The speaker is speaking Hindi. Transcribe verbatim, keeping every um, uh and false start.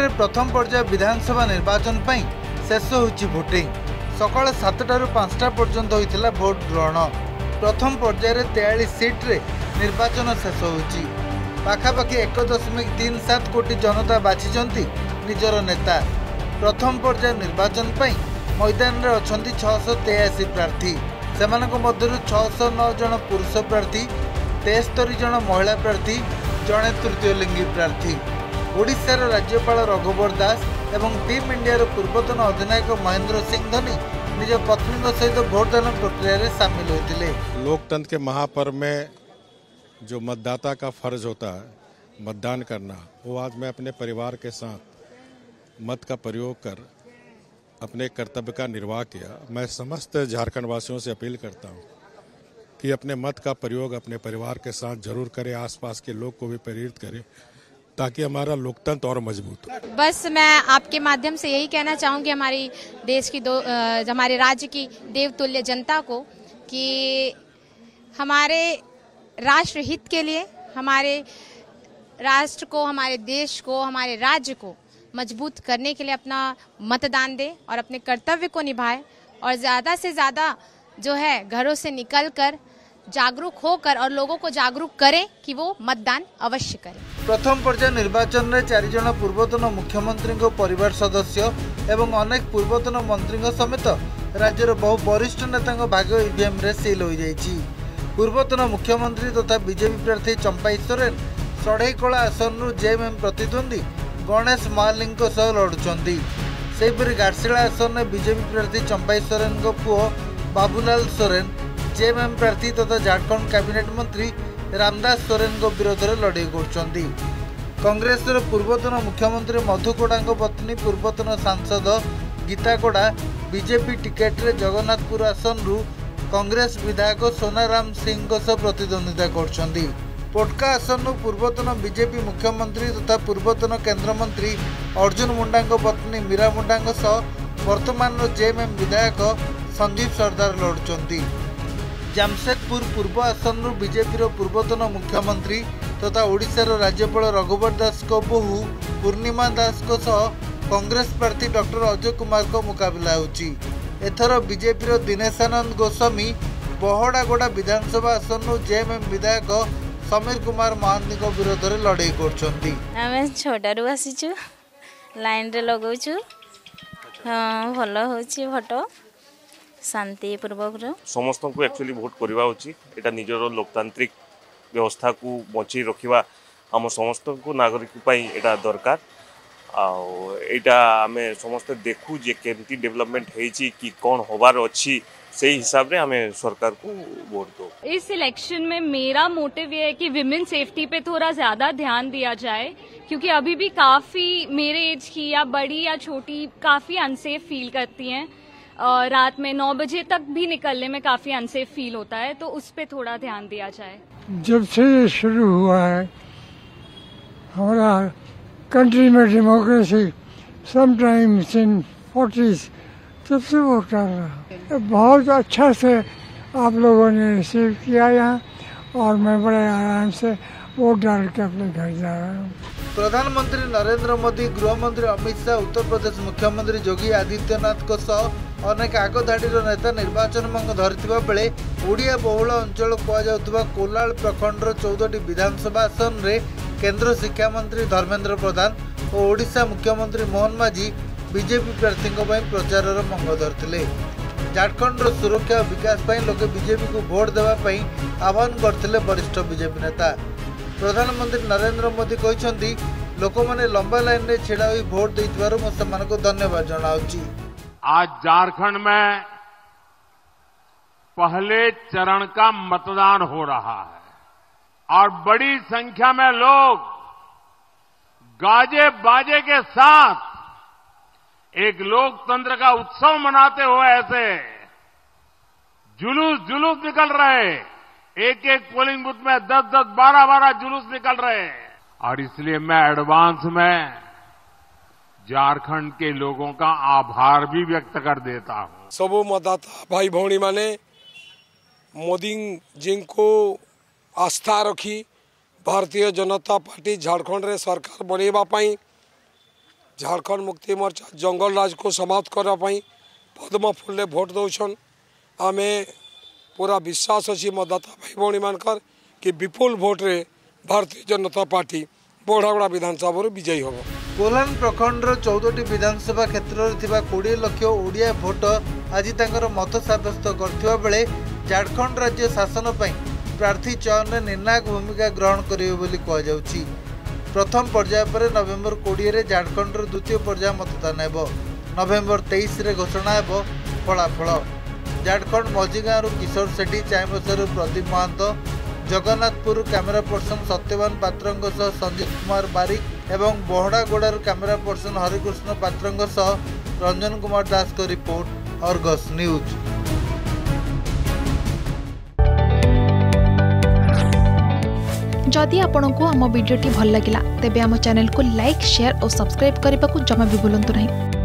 झारखंड में प्रथम पर्याय विधानसभा निर्वाचन पर शेष होची भोटिंग सकाल सातटारू पांचटा पर्यंत होता भोट ग्रहण। प्रथम पर्यायर तेयालीस सीट्रे निर्वाचन शेष होची। पाखापाखि एक दशमिक तीन सात कोटी जनता बाछी निजर नेता। प्रथम पर्याय निर्वाचन पर मैदान में अच्छा छःश तेयाशी प्रार्थी। से छःश नौ जन पुरुष प्रार्थी, तेस्तरी जन महिला प्रार्थी, जड़े तृतीय लिंगी प्रार्थी। ओडिशार राज्यपाल रघुवीर दास एवं टीम इंडियार पूर्वतन अधिनायक महेंद्र सिंह धोनी निज पत्नी सहित भोटदान प्रक्रिया में शामिल होते। लोकतंत्र के महापर्व में जो मतदाता का फर्ज होता है मतदान करना, वो आज मैं अपने परिवार के साथ मत का प्रयोग कर अपने कर्तव्य का निर्वाह किया। मैं समस्त झारखंड वासियों से अपील करता हूँ कि अपने मत का प्रयोग अपने परिवार के साथ जरूर करें, आसपास के लोग को भी प्रेरित करें ताकि हमारा लोकतंत्र और मजबूत हो। बस मैं आपके माध्यम से यही कहना चाहूँगी हमारी देश की दो हमारे राज्य की देवतुल्य जनता को कि हमारे राष्ट्र हित के लिए हमारे राष्ट्र को, हमारे देश को, हमारे राज्य को मजबूत करने के लिए अपना मतदान दें और अपने कर्तव्य को निभाएं और ज़्यादा से ज़्यादा जो है घरों से निकलकर जागरूक होकर और लोगों को जागरूक करें कि वो मतदान अवश्य करें। प्रथम पर्याय निर्वाचन में चार जन पूर्वतन मुख्यमंत्री को परिवार सदस्य एवं अनेक पूर्वतन मंत्री समेत राज्यर बहु वरिष्ठ नेता भाग ईवीएम रे सील हो जाएगी। पूर्वतन मुख्यमंत्री तथा बीजेपी प्रार्थी चंपाई सोरेन सढ़ईकला आसन जेएमएम प्रतिद्वंदी गणेश मालिक लड़ुंट। सेपरी गारसिला आसन में बीजेपी प्रार्थी चंपाई सोरेन पुओ बाबूलाल सोरेन जेएमएम प्रार्थी तथा झारखंड कैबिनेट मंत्री रामदास सोरेन विरोध में लड़े कर। कांग्रेस पूर्वतन मुख्यमंत्री मधु कोडा पत्नी पूर्वतन सांसद गीता कोडा बीजेपी टिकेट रे जगन्नाथपुर आसन रु कांग्रेस विधायक सोनाराम सिंह प्रतिद्वंदिता कर। पोटका आसन पूर्वतन बीजेपी मुख्यमंत्री तथा पूर्वतन केन्द्रमंत्री अर्जुन मुंडा पत्नी मीरा मुंडा बर्तमान जेएमएम विधायक संदीप सरदार लड़ुंट। जामशेदपुर पूर्व आसन बीजेपी पूर्वतन मुख्यमंत्री तथा ओडिशार राज्यपाल रघुवीर दास बहु पूर्णिमा दास कांग्रेस प्रार्थी डॉक्टर अजय कुमार मुकाबला होथर। बीजेपी दिनेश आनंद गोस्वामी बहड़ागोड़ा विधानसभा आसन जेएमएम विधायक समीर कुमार महांती विरोध में लड़े कर। छोटारू आसीचु लाइन रे लगौचु भल हो शांति पूर्वक समस्त को एक्चुअली भोट करवा उचित। एटा निजर लोकतांत्रिक व्यवस्था को बचाई रखा आम समस्त को नागरिक एटा दरकार। आईटा आम समस्ते देखू जे केमती डेवलपमेंट होइची कि कौन होबार अच्छी से हिसाब रे हमें सरकार को वोट दो। इस इलेक्शन में मेरा मोटिव ये है कि विमेन सेफ्टी पे थोड़ा ज्यादा ध्यान दिया जाए क्योंकि अभी भी काफी मेरे एज की या बड़ी या छोटी काफी अनसेफ फील करती हैं। रात में नौ बजे तक भी निकलने में काफी अनसेफ फील होता है तो उस पे थोड़ा ध्यान दिया जाए। जब से ये शुरू हुआ है हमारा कंट्री में डेमोक्रेसी समटाइम्स इन फोर्टीज तब से वो कर रहा। बहुत अच्छा से आप लोगों ने रिसीव किया यहाँ और मैं बड़े आराम से वोट डाल के अपने घर जा रहा हूँ। प्रधानमंत्री नरेंद्र मोदी, गृहमंत्री अमित शाह, उत्तर प्रदेश मुख्यमंत्री योगी आदित्यनाथ अनेक आगधाड़ी नेता निर्वाचन मंग धरिथिबा बेले ओडिया बहुल अंचल कहुवा कोलाल प्रखंड चौदह टी विधानसभा आसन में केंद्र शिक्षा मंत्री धर्मेंद्र प्रधान और ओडिशा मुख्यमंत्री मोहन माझी बीजेपी प्रार्थी प्रचार मंग धरते। झारखंड सुरक्षा और विकास पर लोके बीजेपी को भोट देवाई आह्वान करते वरिष्ठ बीजेपी नेता। प्रधानमंत्री नरेंद्र मोदी कहते लोक मैंने लंबा लाइन में छिड़ा हुई भोट देवर मुझे धन्यवाद जनावि। आज झारखंड में पहले चरण का मतदान हो रहा है और बड़ी संख्या में लोग गाजे बाजे के साथ एक लोकतंत्र का उत्सव मनाते हुए ऐसे जुलूस जुलूस निकल रहे। एक एक पोलिंग बूथ में दस दस बारह बारह जुलूस निकल रहे हैं और इसलिए मैं एडवांस में झारखंड के लोगों का आभार भी व्यक्त कर देता हूं। सबो मतदाता भाई भौणी माने मोदी जी को आस्था रखी भारतीय जनता पार्टी झारखंड रे सरकार बनवाई झारखंड मुक्ति मोर्चा जंगल राज को समाप्त करने पद्म फुल्ले भोट दौन। आम पूरा विश्वास अच्छी मतदाता भाई भौणी मानकर कि विपुल भोट्रे भारतीय जनता पार्टी बड़ागड़ा विधानसभा विजयी हम। कोलान प्रखंड चौदह विधानसभा क्षेत्र में कोड़े लक्ष ओडिया भोट आज तर मत सब्यस्त कर झारखंड राज्य शासन पर प्रार्थी चयन में निर्णायक भूमिका ग्रहण करेंगे कहुच्छी। प्रथम पर्याय पर नवेम्बर कोड़े में झारखंडर द्वितीय पर्याय मतदान हो। नवेम्बर तेईस घोषणा हो फलाफल। झारखंड मझीगांव किशोर सेठी, चाईबसर प्रदीप महंत, जगन्नाथपुर कैमेरा पर्सन सत्यवान पात्र, संजीव कुमार बारिक एवं बहड़ागोड़ार कैमेरा पर्सन हरिकृष्ण पात्र, रंजन कुमार दास को रिपोर्ट, अर्गस न्यूज। जदि आपंक आम भिडी भल लगा तेब आम चैनल को लाइक, शेयर और सब्सक्राइब करने को जमा भी भूलु नहीं।